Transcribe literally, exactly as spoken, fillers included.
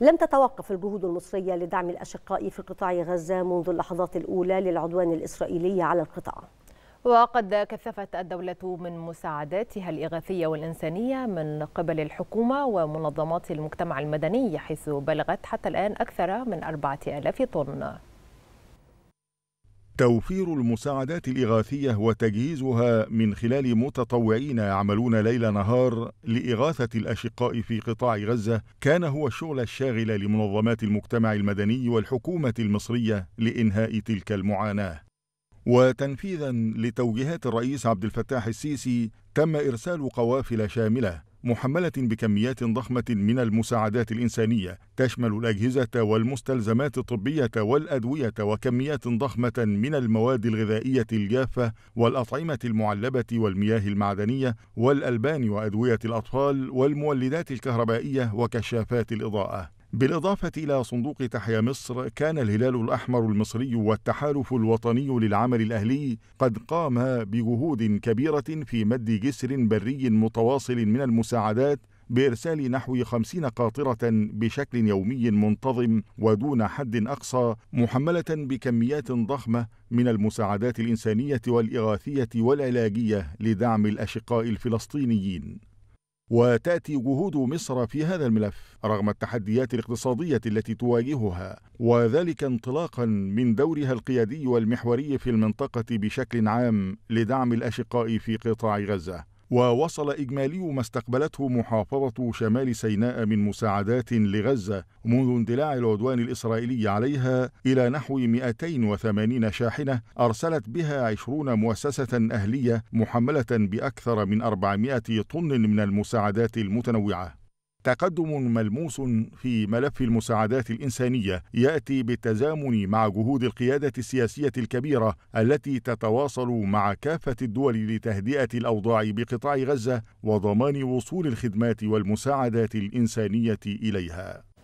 لم تتوقف الجهود المصرية لدعم الأشقاء في قطاع غزة منذ اللحظات الأولى للعدوان الإسرائيلي على القطاع. وقد كثفت الدولة من مساعداتها الإغاثية والإنسانية من قبل الحكومة ومنظمات المجتمع المدني، حيث بلغت حتى الآن أكثر من أربعة آلاف طن. توفير المساعدات الإغاثية وتجهيزها من خلال متطوعين يعملون ليل نهار لإغاثة الأشقاء في قطاع غزة كان هو الشغل الشاغل لمنظمات المجتمع المدني والحكومة المصرية لإنهاء تلك المعاناة. وتنفيذا لتوجيهات الرئيس عبد الفتاح السيسي تم إرسال قوافل شاملة محملة بكميات ضخمة من المساعدات الإنسانية تشمل الأجهزة والمستلزمات الطبية والأدوية وكميات ضخمة من المواد الغذائية الجافة والأطعمة المعلبة والمياه المعدنية والألبان وأدوية الأطفال والمولدات الكهربائية وكشافات الإضاءة. بالإضافة إلى صندوق تحيا مصر، كان الهلال الأحمر المصري والتحالف الوطني للعمل الأهلي قد قام بجهود كبيرة في مد جسر بري متواصل من المساعدات بإرسال نحو خمسين قاطرة بشكل يومي منتظم ودون حد أقصى، محملة بكميات ضخمة من المساعدات الإنسانية والإغاثية والعلاجية لدعم الأشقاء الفلسطينيين. وتأتي جهود مصر في هذا الملف رغم التحديات الاقتصادية التي تواجهها، وذلك انطلاقا من دورها القيادي والمحوري في المنطقة بشكل عام لدعم الأشقاء في قطاع غزة. ووصل إجمالي ما استقبلته محافظة شمال سيناء من مساعدات لغزة منذ اندلاع العدوان الإسرائيلي عليها إلى نحو مئتين وثمانين شاحنة أرسلت بها عشرين مؤسسة أهلية محملة بأكثر من أربعمائة طن من المساعدات المتنوعة. تقدم ملموس في ملف المساعدات الإنسانية يأتي بالتزامن مع جهود القيادة السياسية الكبيرة التي تتواصل مع كافة الدول لتهدئة الأوضاع بقطاع غزة وضمان وصول الخدمات والمساعدات الإنسانية إليها.